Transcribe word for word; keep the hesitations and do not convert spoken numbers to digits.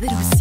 Bruce.